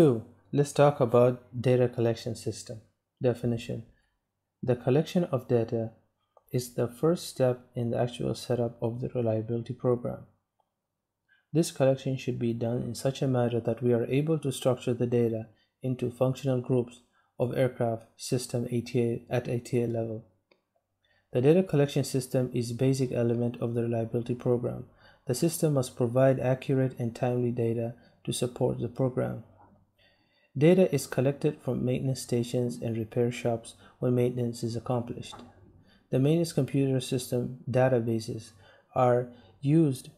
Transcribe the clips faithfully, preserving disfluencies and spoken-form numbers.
Two, let's talk about data collection system. Definition: the collection of data is the first step in the actual setup of the reliability program. This collection should be done in such a manner that we are able to structure the data into functional groups of aircraft system A T A at A T A level. The data collection system is a basic element of the reliability program. The system must provide accurate and timely data to support the program. Data is collected from maintenance stations and repair shops when maintenance is accomplished. The maintenance computer system databases are used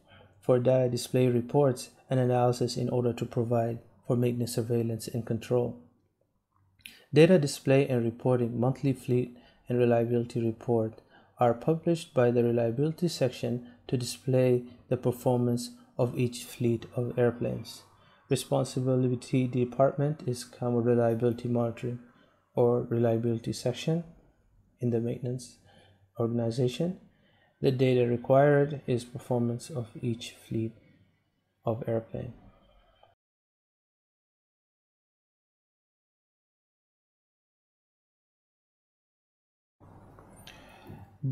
for data display reports and analysis in order to provide for maintenance surveillance and control. Data display and reporting monthly fleet and reliability report are published by the reliability section to display the performance of each fleet of airplanes. Responsibility department is CAMO reliability monitoring or reliability section in the maintenance organization. The data required is performance of each fleet of airplane.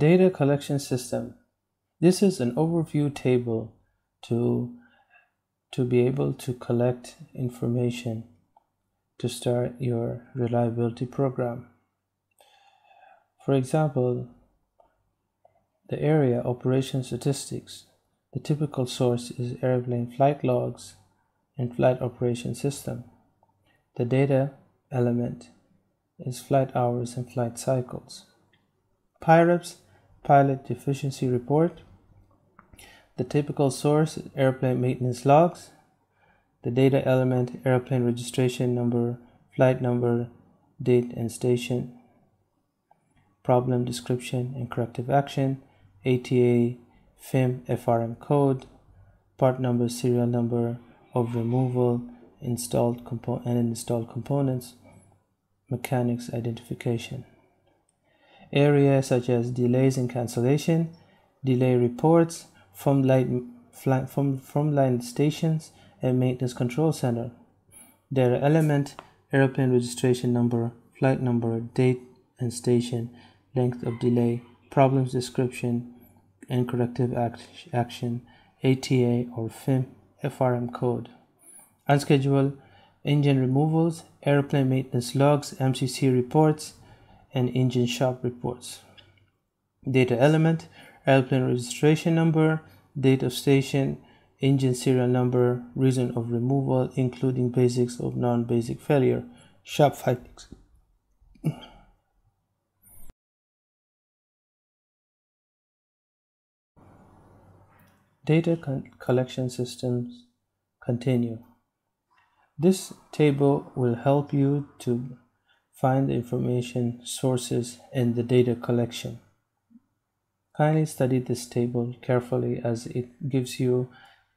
Data collection system. This is an overview table to, to be able to collect information to start your reliability program. For example, the area operation statistics. The typical source is airplane flight logs and flight operation system. The data element is flight hours and flight cycles. PIREPS, pilot deficiency report. The typical source is airplane maintenance logs. The data element, airplane registration number, flight number, date and station, problem description and corrective action, A T A, F I M, F R M code, part number, serial number of removal, installed component and installed components, mechanics identification. Areas such as delays and cancellation, delay reports from light fly, from from line stations and maintenance control center. Data element, airplane registration number, flight number, date and station, length of delay, problems description and corrective act, action, A T A or F I M, F R M code. Unscheduled engine removals, airplane maintenance logs, M C C reports, and engine shop reports. Data element, airplane registration number, date of station, engine serial number, reason of removal, including basics of non-basic failure, shop findings. Data con collection systems continue. This table will help you to find the information sources in the data collection. Kindly study this table carefully as it gives you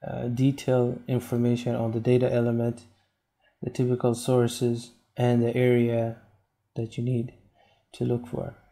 uh, detailed information on the data element, the typical sources, and the area that you need to look for.